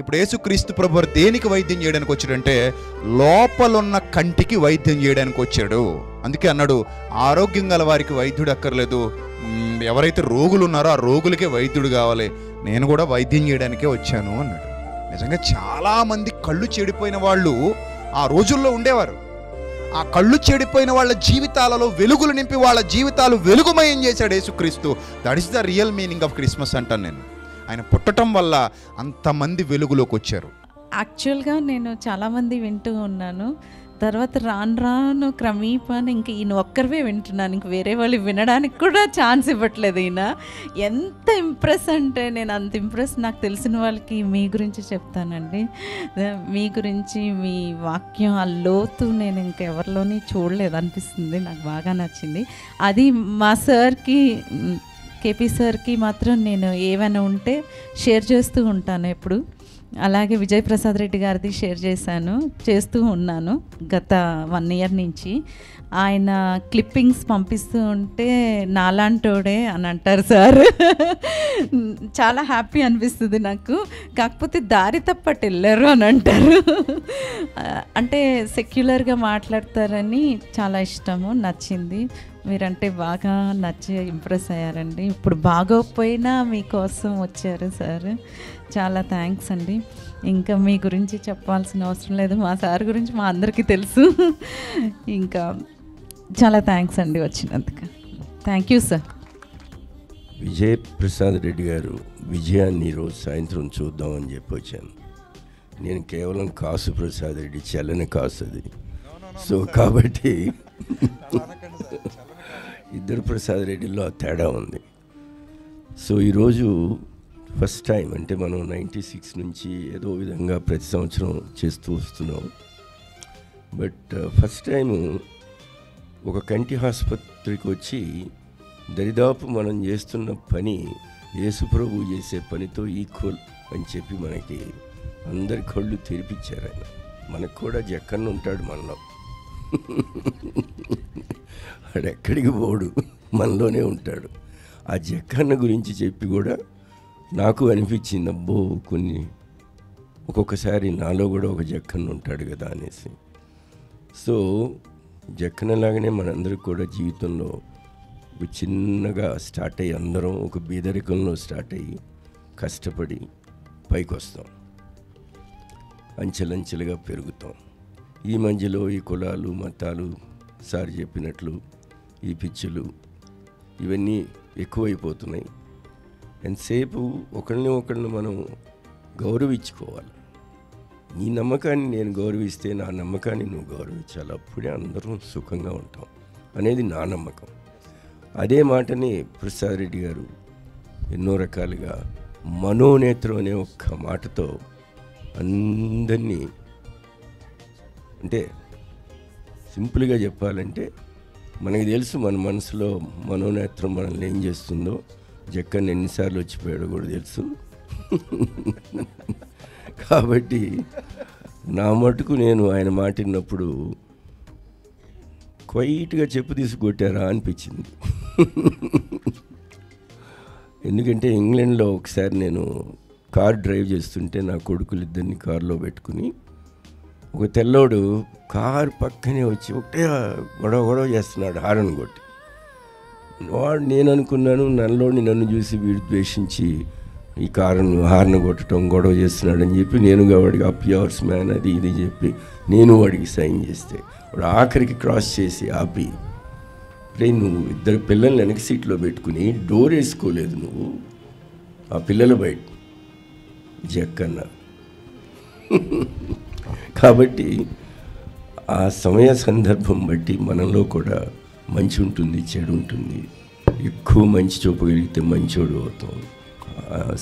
ఇప్పుడు యేసుక్రీస్తు ప్రభువు దేనికి వైద్యం చేయడానికి వచ్చాడంటే లోపలున్న కంటికి వైద్యం చేయడానికి వచ్చాడు. అందుకే అన్నాడు, ఆరోగ్యం గల వారికి వైద్యుడు అక్కర్లేదు, ఎవరైతే రోగులు ఉన్నారో ఆ రోగులకే వైద్యుడు కావాలి, నేను కూడా వైద్యం చేయడానికే వచ్చాను అన్నాడు. నిజంగా చాలామంది కళ్ళు చెడిపోయిన వాళ్ళు ఆ రోజుల్లో ఉండేవారు. ఆ కళ్ళు చెడిపోయిన వాళ్ళ జీవితాలలో వెలుగులు నింపి వాళ్ళ జీవితాలు వెలుగుమయం చేశాడు యేసుక్రీస్తు. That is the real meaning of Christmas అంటాను నేను. ఆయన పుట్టడం వల్ల అంతమంది వెలుగులోకి వచ్చారు. యాక్చువల్గా నేను చాలామంది వింటూ ఉన్నాను, తర్వాత రాను రాను క్రమేపాను ఇంక ఈయన ఒక్కరివే వింటున్నాను, ఇంక వేరే వాళ్ళు వినడానికి కూడా ఛాన్స్ ఇవ్వట్లేదు. ఈయన ఎంత ఇంప్రెస్ అంటే నేను అంత ఇంప్రెస్. నాకు తెలిసిన వాళ్ళకి మీ గురించి చెప్తానండి, మీ గురించి మీ వాక్యం ఆ లోతు నేను ఇంకెవరిలోని చూడలేదు అనిపిస్తుంది, నాకు బాగా నచ్చింది. అది మా సార్కి, కేపీ సార్కి మాత్రం నేను ఏమైనా ఉంటే షేర్ చేస్తూ ఉంటాను ఎప్పుడు. అలాగే విజయప్రసాద్ రెడ్డి గారిది షేర్ చేశాను, చేస్తూ ఉన్నాను గత 1 year నుంచి. ఆయన క్లిప్పింగ్స్ పంపిస్తూ ఉంటే నాలాంటోడే అని అంటారు సార్. చాలా హ్యాపీ అనిపిస్తుంది నాకు. కాకపోతే దారి తప్పటి వెళ్ళరు అని అంటారు. అంటే సెక్యులర్గా మాట్లాడతారని చాలా ఇష్టము, నచ్చింది. మీరంటే బాగా నచ్చి ఇంప్రెస్ అయ్యారండి. ఇప్పుడు బాగోపోయినా మీకోసం వచ్చారు సార్, చాలా థ్యాంక్స్ అండి. ఇంకా మీ గురించి చెప్పాల్సిన అవసరం లేదు, మా సార్ గురించి మా అందరికీ తెలుసు. ఇంకా చాలా థ్యాంక్స్ అండి వచ్చినందుకు. Thank you sir. Vijayaprasad Reddy గారు విజయాన్ని ఈరోజు సాయంత్రం చూద్దామని చెప్పి వచ్చాను. నేను కేవలం కాశీప్రసాద్ రెడ్డి చెల్లని కాసు అది, సో కాబట్టి ఇద్దరు ప్రసాద్ రెడ్డిలో ఆ తేడా ఉంది. సో ఈరోజు ఫస్ట్ టైం అంటే మనం 96 నుంచి ఏదో విధంగా ప్రతి సంవత్సరం చేస్తూ వస్తున్నాం. బట్ ఫస్ట్ టైము ఒక కంటి ఆసుపత్రికి వచ్చి దరిదాపు మనం చేస్తున్న పని యేసుప్రభువు చేసే పనితో ఈక్వల్ అని చెప్పి మనకి అందరి కళ్ళు తెరిపించారు ఆయన. మనకు కూడా జక్కన్న ఉంటాడు మనలో, వాడెక్కడికి పోడు, మనలోనే ఉంటాడు. ఆ జక్కన్న గురించి చెప్పి కూడా నాకు అనిపించింది, అబ్బో కొన్ని ఒక్కొక్కసారి నాలో కూడా ఒక జక్కన్న ఉంటాడు కదా అనేసి. సో జక్కన్నలాగానే మనందరికి కూడా జీవితంలో చిన్నగా స్టార్ట్ అయ్యి అందరం ఒక బీదరికంలో స్టార్ట్ అయ్యి కష్టపడి పైకి వస్తాం, అంచెలంచెలుగా పెరుగుతాం. ఈ మధ్యలో ఈ కులాలు మతాలు సార్ చెప్పినట్లు ఈ పిచ్చులు ఇవన్నీ ఎక్కువైపోతున్నాయి. ఎంతసేపు ఒకరిని ఒకరిని మనం గౌరవించుకోవాలి. నీ నమ్మకాన్ని నేను గౌరవిస్తే నా నమ్మకాన్ని నువ్వు గౌరవించాలి, అప్పుడే అందరం సుఖంగా ఉంటాం అనేది నా నమ్మకం. అదే మాటని ప్రసాద్ రెడ్డి గారు ఎన్నో రకాలుగా మనోనేత్రం అనే ఒక్క మాటతో అందరినీ, అంటే సింపుల్గా చెప్పాలంటే మనకి తెలుసు మన మనసులో మనోనేత్రం మనల్ని ఏం చేస్తుందో. జక్కన్ ఎన్నిసార్లు వచ్చిపోయాడు కూడా తెలుసు. కాబట్టి నా మటుకు నేను ఆయన మాటిన్నప్పుడు క్వైట్గా చెప్పు తీసుకొట్టారా అనిపించింది. ఎందుకంటే ఇంగ్లాండ్లో ఒకసారి నేను కార్ డ్రైవ్ చేస్తుంటే నా కొడుకులిద్దరిని కారులో పెట్టుకుని ఒక తెల్లోడు కారు పక్కనే వచ్చి ఒకటే గొడవ గొడవ చేస్తున్నాడు హారన్ కొట్టి. వాడు నేను అనుకున్నాను నన్నులోని నన్ను చూసి వీడు ద్వేషించి ఈ కారును హార్న్ కొట్టడం గొడవ చేస్తున్నాడని చెప్పి నేనుగా వాడికి అప్ యువర్స్ మ్యాన్ అది ఇది చెప్పి నేను వాడికి సైన్ చేస్తే వాడు ఆఖరికి క్రాస్ చేసి ఆపి, రే నువ్వు ఇద్దరు పిల్లల్ని వెనక సీట్లో పెట్టుకుని డోర్ వేసుకోలేదు నువ్వు, ఆ పిల్లలు బయట జక్కన్న. కాబట్టి ఆ సమయ సందర్భం బట్టి మనలో కూడా మంచి ఉంటుంది, చెడు ఉంటుంది. ఎక్కువ మంచి చూపగలిగితే మంచోడు అవుతాం.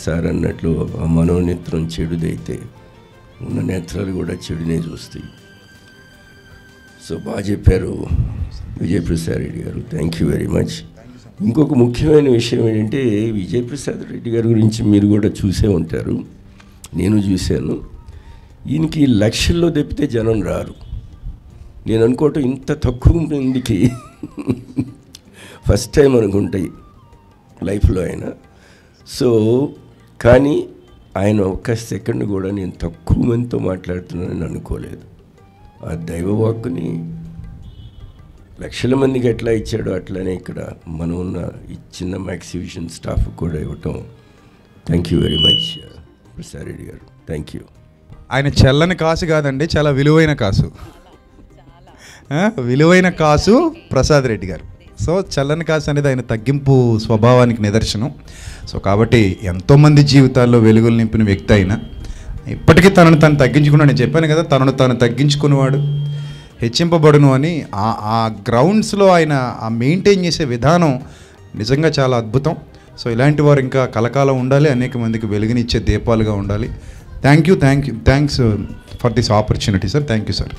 సార్ అన్నట్లు ఆ మనోనేత్రం చెడుదైతే ఉన్న నేత్రాలు కూడా చెడునే చూస్తాయి. సో బాగా చెప్పారు విజయప్రసాద్ రెడ్డి గారు, థ్యాంక్ యూ వెరీ మచ్. ఇంకొక ముఖ్యమైన విషయం ఏంటంటే విజయప్రసాద్ రెడ్డి గారి గురించి మీరు కూడా చూసే ఉంటారు, నేను చూశాను. ఈయనకి లక్షల్లో తప్పితే జనం రారు. నేను అనుకోవటం ఇంత తక్కువ మందికి ఫస్ట్ టైం అనుకుంటాయి లైఫ్లో ఆయన. సో కానీ ఆయన ఒక్క సెకండ్ కూడా నేను తక్కువ మందితో మాట్లాడుతున్నానని అనుకోలేదు. ఆ దైవవాక్కుని లక్షల మందికి ఎట్లా ఇచ్చాడో అట్లానే ఇక్కడ మనం ఉన్న ఈ చిన్న ఎగ్జిబిషన్ స్టాఫ్ కూడా ఇవ్వటం. Thank you very much Prasad Reddy గారు, థ్యాంక్ యూ. ఆయన చెల్లని కాసు కాదండి, చాలా విలువైన కాసు, విలువైన కాసు ప్రసాద్ రెడ్డి గారు. సో చల్లని కాసు అనేది ఆయన తగ్గింపు స్వభావానికి నిదర్శనం. సో కాబట్టి ఎంతోమంది జీవితాల్లో వెలుగులు నింపిన వ్యక్తి ఆయన. ఇప్పటికీ తనను తను తగ్గించుకున్నాడు, నేను చెప్పాను కదా, తనను తాను తగ్గించుకునేవాడు, హెచ్చింపబడును అని. ఆ గ్రౌండ్స్లో ఆయన ఆ మెయింటైన్ చేసే విధానం నిజంగా చాలా అద్భుతం. సో ఇలాంటి వారు ఇంకా కలకాలం ఉండాలి, అనేక మందికి వెలుగునిచ్చే దీపాలుగా ఉండాలి. Thank you, thanks for this opportunity sir. Thank you sir.